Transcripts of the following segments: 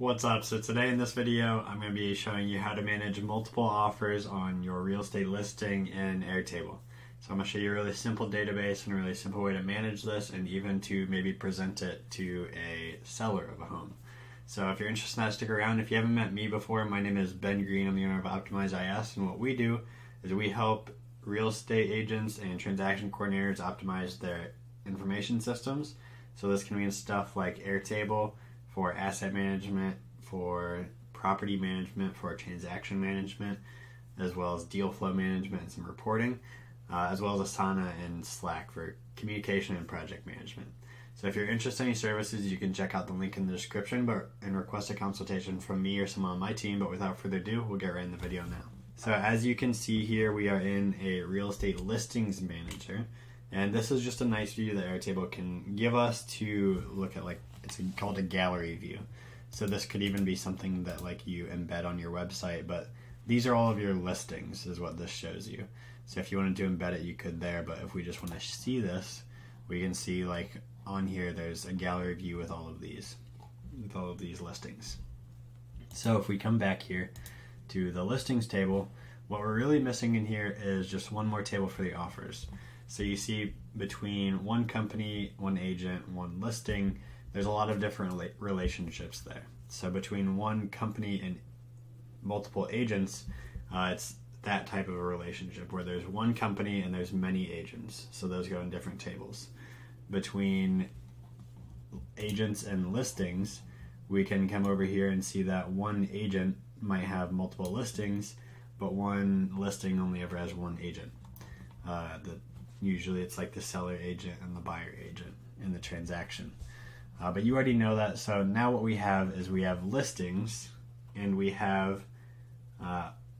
What's up? So today in this video, I'm going to be showing you how to manage multiple offers on your real estate listing in Airtable. So I'm going to show you a really simple database and a really simple way to manage this and even to maybe present it to a seller of a home. So if you're interested in that, stick around. If you haven't met me before, my name is Ben Green. I'm the owner of Optimize IS, and what we do is we help real estate agents and transaction coordinators optimize their information systems. So this can mean stuff like Airtable, for asset management, for property management, for transaction management, as well as deal flow management and some reporting, as well as Asana and Slack for communication and project management. So if you're interested in any services, you can check out the link in the description and request a consultation from me or someone on my team. But without further ado, we'll get right in the video now. So as you can see here, we are in a real estate listings manager. And this is just a nice view that Airtable can give us to look at, like, it's called a gallery view. So this could even be something that, like, you embed on your website, but these are all of your listings is what this shows you. So if you wanted to embed it, you could there, but if we just want to see this, we can see, like, on here, there's a gallery view with all of these, listings. So if we come back here to the listings table, what we're really missing in here is just one more table for the offers. So you see between one company, one agent, one listing, there's a lot of different relationships there. So between one company and multiple agents, it's that type of a relationship where there's one company and there's many agents. So those go in different tables. Between agents and listings, we can come over here and see that one agent might have multiple listings, but one listing only ever has one agent. Usually it's like the seller agent and the buyer agent in the transaction. But you already know that, so now what we have is we have listings and we have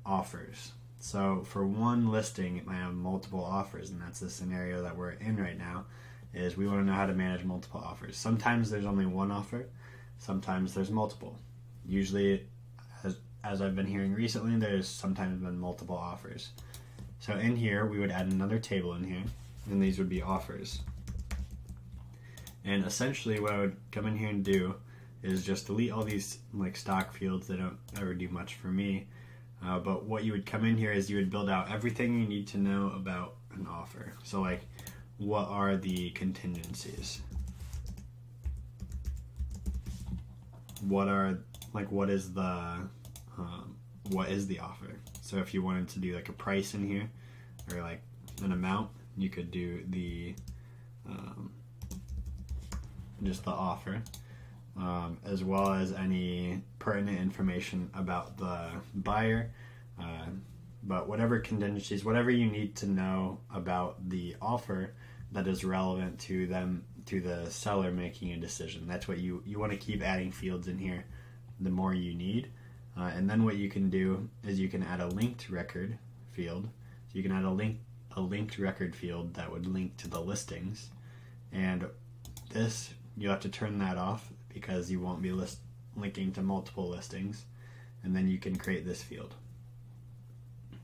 offers. So for one listing, it might have multiple offers, and that's the scenario that we're in right now, is we want to know how to manage multiple offers. Sometimes there's only one offer, sometimes there's multiple. Usually, as I've been hearing recently, there's sometimes been multiple offers. So in here, we would add another table in here, and these would be offers. And essentially what I would come in here and do is just delete all these, like, stock fields that don't ever do much for me. But what you would come in here is you would build out everything you need to know about an offer. So, like, what are the contingencies? What is the offer? So if you wanted to do, like, a price in here or, like, an amount, you could do the just the offer, as well as any pertinent information about the buyer, but whatever contingencies, whatever you need to know about the offer that is relevant to them, to the seller making a decision. That's what you want to keep adding fields in here, the more you need. And then what you can do is you can add a linked record field. So you can add a linked record field that would link to the listings, and this, you'll have to turn that off because you won't be linking to multiple listings, and then you can create this field.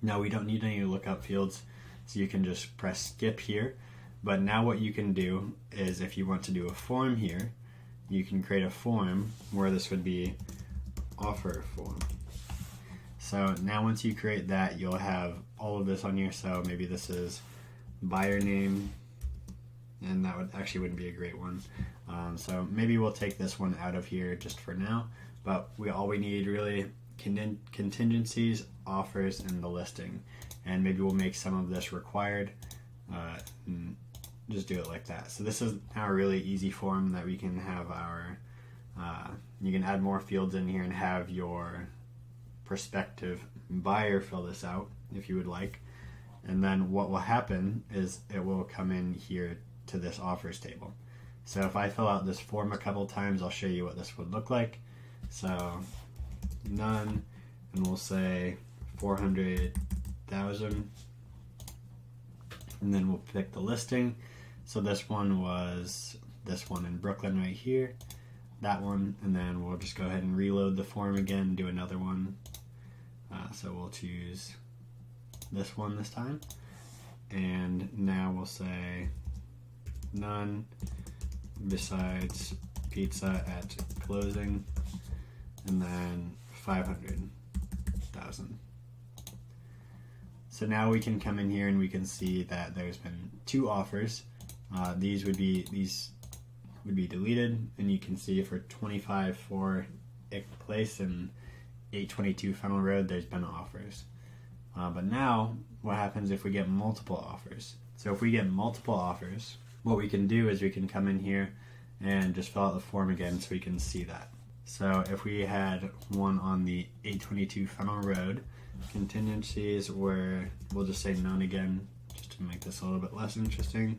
Now we don't need any lookup fields, so you can just press skip here. But now what you can do is, if you want to do a form here, you can create a form where this would be offer form. So now once you create that, you'll have all of this on here. So maybe this is buyer name, and that would actually wouldn't be a great one. So maybe we'll take this one out of here just for now, but all we need really contingencies, offers, and the listing. And maybe we'll make some of this required, and just do it like that. So this is now a really easy form that we can have our, you can add more fields in here and have your prospective buyer fill this out if you would like. And then what will happen is it will come in here to this offers table. So if I fill out this form a couple times, I'll show you what this would look like. So none, and we'll say 400,000, and then we'll pick the listing. So this one was this one in Brooklyn right here, that one, and then we'll just go ahead and reload the form again, do another one. So we'll choose this one this time, and now we'll say none besides pizza at closing, and 500,000. So now we can come in here and we can see that there's been 2 offers. These would be deleted, and you can see for 25 for Ick Place and 822 Funnel Road, there's been offers. But now, what happens if we get multiple offers? So if we get multiple offers, what we can do is we can come in here and just fill out the form again so we can see that. So if we had one on the 822 Funnel Road, contingencies where we'll just say none again, just to make this a little bit less interesting,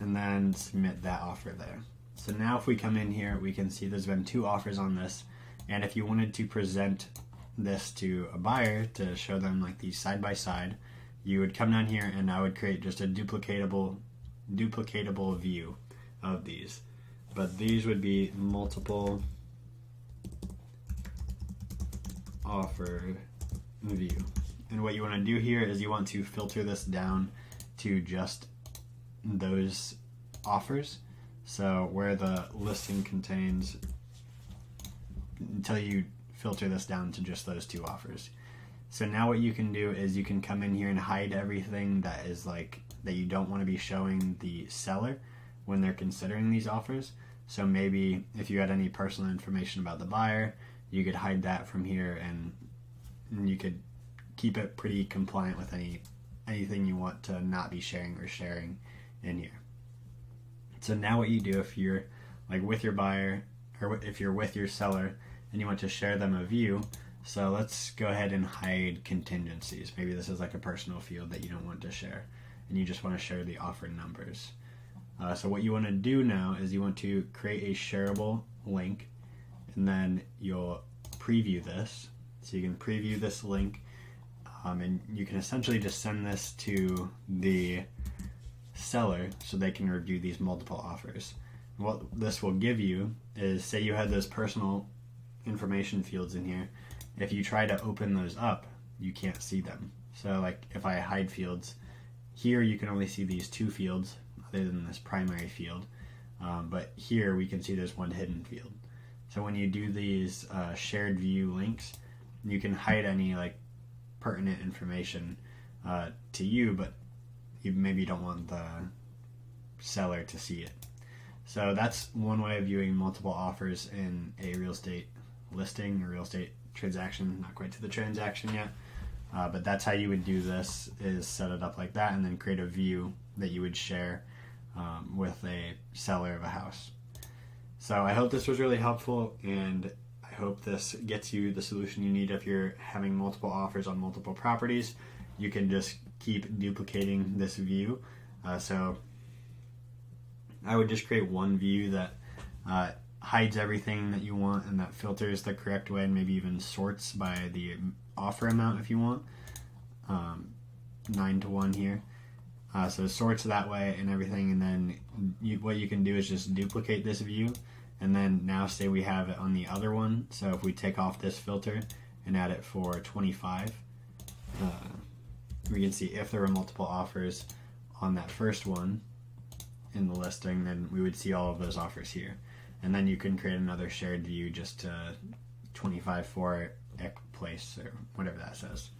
and then submit that offer there. So now if we come in here, we can see there's been 2 offers on this, and if you wanted to present this to a buyer to show them like these side by side, you would come down here and I would create just a duplicatable view of these. But these would be multiple offer view. And what you want to do here is you want to filter this down to just those offers. So where the listing contains, until you filter this down to just those 2 offers. So now what you can do is you can come in here and hide everything that is like that you don't want to be showing the seller when they're considering these offers. So maybe if you had any personal information about the buyer, you could hide that from here, and you could keep it pretty compliant with anything you want to not be sharing or sharing in here. So now what you do if you're like with your buyer or if you're with your seller and you want to share them a view, so let's go ahead and hide contingencies. Maybe this is like a personal field that you don't want to share and you just want to share the offer numbers. So what you want to do now is you want to create a shareable link, and then you'll preview this. So you can preview this link, and you can essentially just send this to the seller so they can review these multiple offers. And what this will give you is, say you had those personal information fields in here, if you try to open those up, you can't see them. So like if I hide fields, here you can only see these 2 fields other than this primary field, but here we can see there's 1 hidden field. So when you do these shared view links, you can hide any like pertinent information to you, but you maybe don't want the seller to see it. So that's one way of viewing multiple offers in a real estate listing or real estate transaction. Not quite to the transaction yet, but that's how you would do this, is set it up like that and then create a view that you would share with a seller of a house. So I hope this was really helpful, and I hope this gets you the solution you need if you're having multiple offers on multiple properties. You can just keep duplicating this view. So I would just create one view that hides everything that you want and that filters the correct way, and maybe even sorts by the offer amount if you want, 9 to 1 here. So it sorts that way and everything, and then what you can do is just duplicate this view, and then now say we have it on the other one. So if we take off this filter and add it for 25, we can see if there were multiple offers on that first one in the listing, then we would see all of those offers here. And then you can create another shared view just to 25 for Ick Place or whatever that says.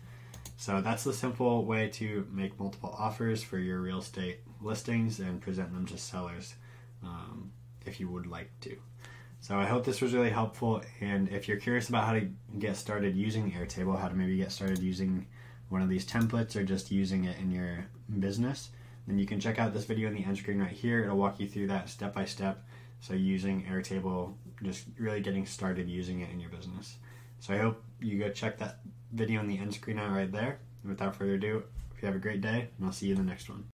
So that's the simple way to make multiple offers for your real estate listings and present them to sellers if you would like to. So I hope this was really helpful, and if you're curious about how to get started using Airtable, how to maybe get started using one of these templates or just using it in your business, then you can check out this video on the end screen right here. It'll walk you through that step by step. So using Airtable, just really getting started using it in your business. So I hope you go check that video on the end screen out right there. And without further ado, hope you have a great day, and I'll see you in the next one.